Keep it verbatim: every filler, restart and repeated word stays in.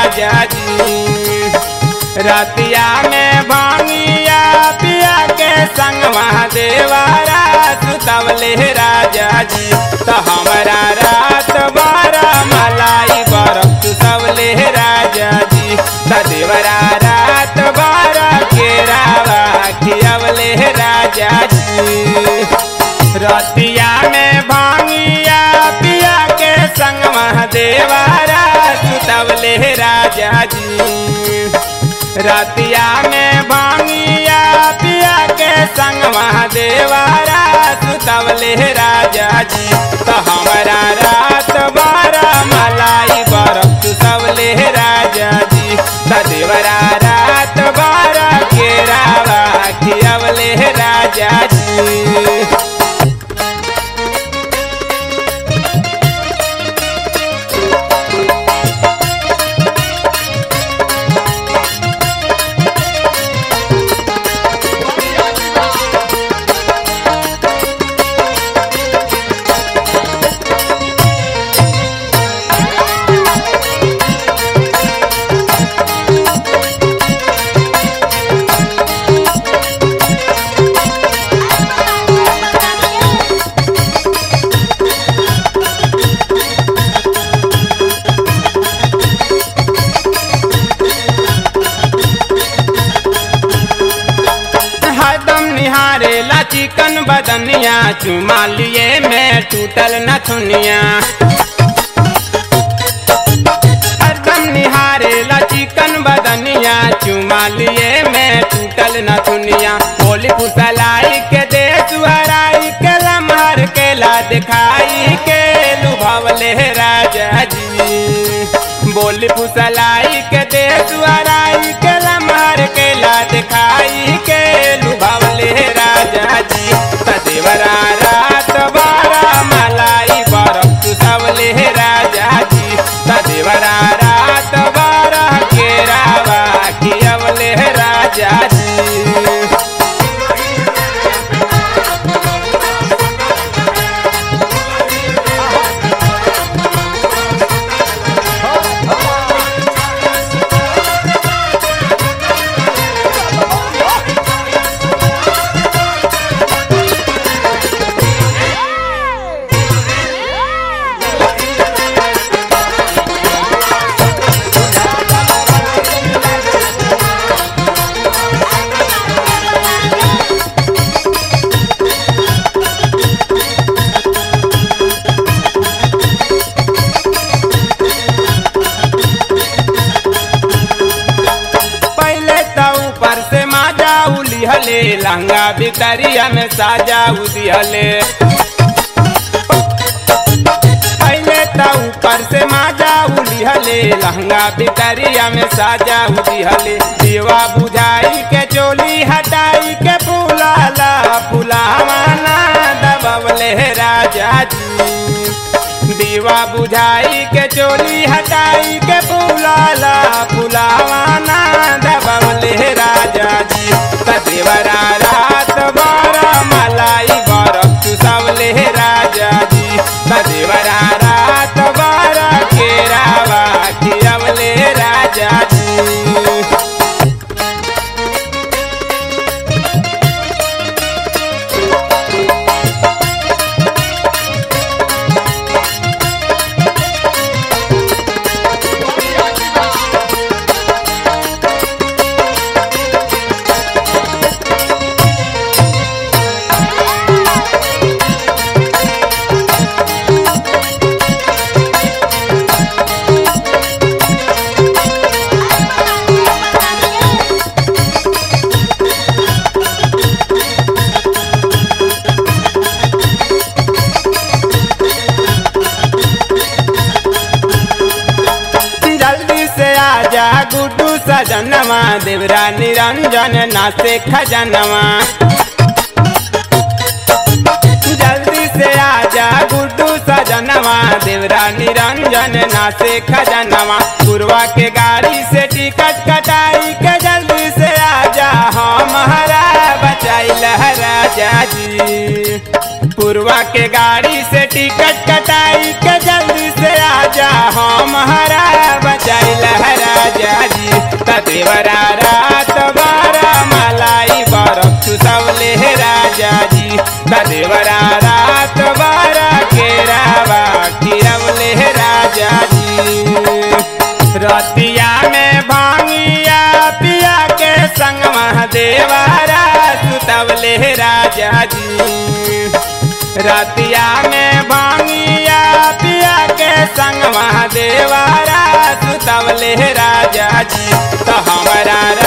राजा जी। रतिया में भांगिया पिया के संग महादेवा रात तबले राजा जी। तो हमारा रात बारा मलाई बरफ सबले राजा जी। देवरा रात बारा केरा खियावले राजा जी। रतिया में भांगिया पिया के संग महादेवा रात तबले राजा जी। रतिया में भांगिया पिया के संग महादेवा रात तबले राजा जी। तो हमारा रात बारा मलाई बरफ सबले राजा जी। देवरा रात बारा केरा खियावले राजा जी। चिकन बदनिया चुमा लिए मैं टूटल न थुनिया। हरदम निहारे ला चिकन बदनिया चुमा लिए मैं टूटल न थुनिया। बोली फुसलाई के दे सुहराई के लमहर के ला दिखाई के लुभावले राजा जी। बोली फुसलाई के दे सुहराई के लमहर के ला दिखाई के लुभावले राजा जी। देवरा रात बारा मलाई बरफ सबले राजा जी। देवरा रात बारा केरा खियावले राजा जी। लहंगा भितरिया में साजा उदिहले पहले तो ऊपर से माजा उलिहले। लहंगा भितरिया में साजा उदिहले। दीवा बुझाई के चोली हटाई के फुलाला फुलावाना दबवले राजा जी। दीवा बुझाई के चोली हटाई के फुलाला फुलावाना दबवले राजा जी। देवरा रात बारा मलाई बरफ सबले राजा जी। देवरा रात बारा केरा खियावले राजा जी। सजनवा देवरा निरंजन नाचे खजनवा। जल्दी से आजा गुड्डू सजनवा देवरा निरंजन नाचे खजनवा। गुरुआ के गाड़ी से टिकट कटाई के जल्दी से आजा हम हरा बचाई लहराजा जी। पूर्वा के गाड़ी से टिकट कटाई के जल्दी से आजा हम हरा बचाई लहरा तेवरा रात बारा मलाई बरक्षु सबले राजा जी तेवरा रात बारा केरा बाकी रवले राजा जी। रतिया में भांगिया पिया के संग महादेवा सुतवले राजा जी। रतिया में भांगिया पिया के संग महादेवा सुतवले राजा जी। तो हमारा